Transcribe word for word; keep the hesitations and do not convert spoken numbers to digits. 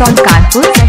on campus.